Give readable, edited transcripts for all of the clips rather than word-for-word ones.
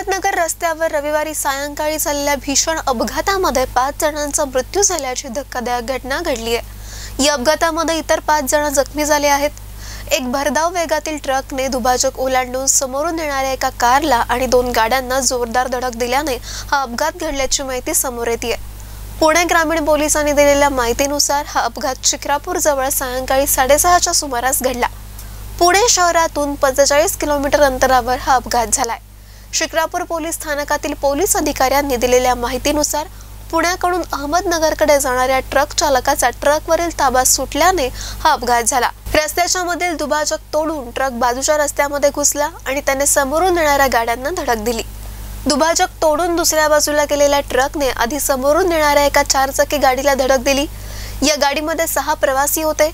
अहमदनगर रस्त्यावर रविवारी सायंकाळी झालेल्या भीषण अपघातामध्ये 5 जणांचा मृत्यू झाल्याची धक्कादायक घटना घडली आहे। या अपघातामध्ये इतर 5 जण जखमी झाले आहेत। एक भरधाव वेगातील ट्रकने दुभाजक ओलांडून समोरून येणाऱ्या एका कारला आणि 2 गाड्यांना जोरदार धडक दिल्याने हा अपघात घडल्याची माहिती समोर येते आहे। पुणे ग्रामीण पोलिसांनी दिलेल्या माहितीनुसार हा अपघात शिकरापूर जवळ सायंकाळी 6:30च्या सुमारास घडला। पुणे शहरातून 45 किलोमीटर अंतरावर हा अपघात झाला आहे। शिकरापूर पोलीस स्थानकातील पोलीस अधिकाऱ्यांनी दिलेल्या माहितीनुसार पुण्याकडून अहमदनगरकडे जाणाऱ्या ट्रक चालकाचा ट्रकवरील ताबा सुटल्याने हा अपघात झाला। रस्त्याच्या मधील दुभाजक तोडून ट्रक बाजूच्या रस्त्यामध्ये घुसला आणि त्याने समोरून येणाऱ्या गाड्यांना धडक दिली। दुभाजक तोडून दुसऱ्या बाजूला गेलेल्या ट्रकने आधी समोरून येणाऱ्या एका 4 चाकी गाडीला धडक दिली। या गाडीमध्ये 6 प्रवासी होते।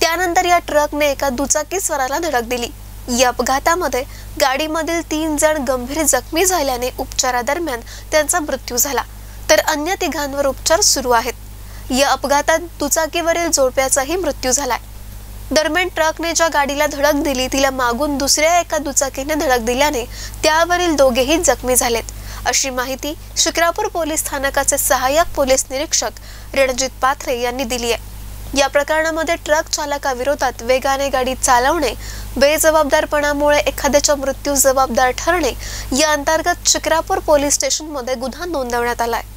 त्यानंतर या ट्रकने एका दुचाकी स्वाराला धडक दिली। या अपघातामध्ये गाडीमधील 3 जण गंभीर जखमी झाल्याने उपचारादरम्यान त्यांचा मृत्यू झाला, तर अन्य 3 जणांवर उपचार सुरू आहेत। या अपघातात दुचाकीवरील जोडप्याचाही मृत्यू झालाय। दरम्यान ट्रकने ज्या गाडीला धडक दिली तिला मागून दुसऱ्या एका दुचाकीने धडक दिल्याने त्यावरील 2घेही जखमी झालेत, अशी माहिती शिकरापूर पोलीस स्थानकाचे सहाय्यक पोलीस निरीक्षक रणजित पाथरे यांनी दिली आहे। या प्रकरणामध्ये ट्रक चालकाविरोधात वेगाने गाडी चालवणे, बेजबाबदारपणामुळे एखाद्याचा मृत्यू जबाबदार ठरणे या अंतर्गत शिकरापूर पोलीस स्टेशनमध्ये गुन्हा नोंदवण्यात आलाय।